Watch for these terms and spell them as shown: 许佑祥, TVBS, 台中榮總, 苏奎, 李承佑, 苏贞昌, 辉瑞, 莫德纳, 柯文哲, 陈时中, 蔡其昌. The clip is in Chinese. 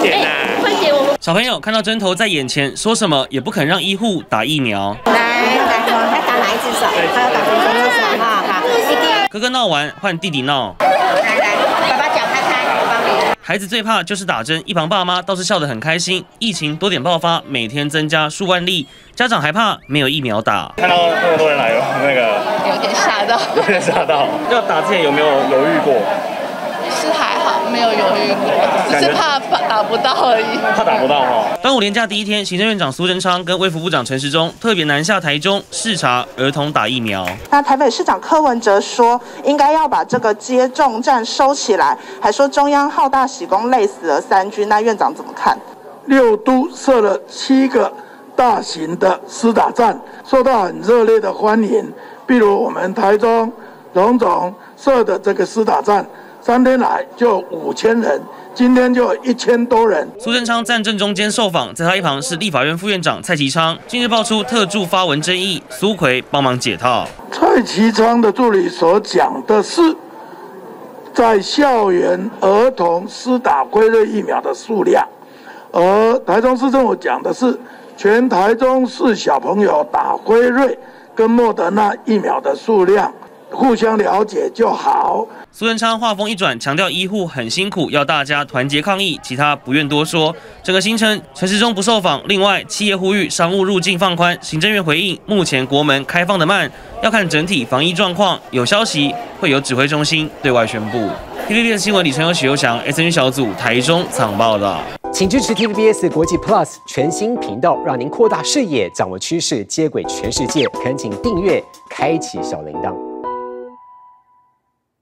点呐、啊欸！快点，我们小朋友看到针头在眼前，说什么也不肯让医护打疫苗。来，我要打哪一只手？他要打左手右手哈。好，弟弟。哥哥闹完，换弟弟闹。来，爸爸脚开开，我帮你。孩子最怕就是打针，一旁爸妈倒是笑得很开心。疫情多点爆发，每天增加数万例，家长还怕没有疫苗打。看到那么多人来了，那个有点吓到，有点吓到。要打之前有没有犹豫过？ 没有犹豫过，只是怕打不到而已。怕打不到哈。端午连假第一天，行政院长苏贞昌跟卫福部长陈时中特别南下台中视察儿童打疫苗。那台北市长柯文哲说，应该要把这个接种站收起来，还说中央好大喜功，累死了3军。那院长怎么看？六都设了7个大型的施打站，受到很热烈的欢迎。比如我们台中荣总设的这个施打站。 3天来就5000人，今天就1000多人。苏贞昌在政中间受访，在他一旁是立法院副院长蔡其昌。近日爆出特助发文争议，苏奎帮忙解套。蔡其昌的助理所讲的是，在校园儿童施打辉瑞疫苗的数量，而台中市政府讲的是全台中市小朋友打辉瑞跟莫德纳疫苗的数量。 互相了解就好。苏贞昌话锋一转，强调医护很辛苦，要大家团结抗疫，其他不愿多说。整个行程，陈时中不受访。另外，企业呼吁商务入境放宽，行政院回应，目前国门开放得慢，要看整体防疫状况。有消息会由指挥中心对外宣布。TVBS 新闻李承佑、许佑祥 ，SNG 小组台中场报道。请支持 TVBS 国际 Plus 全新频道，让您扩大视野，掌握趋势，接轨全世界。恳请订阅，开启小铃铛。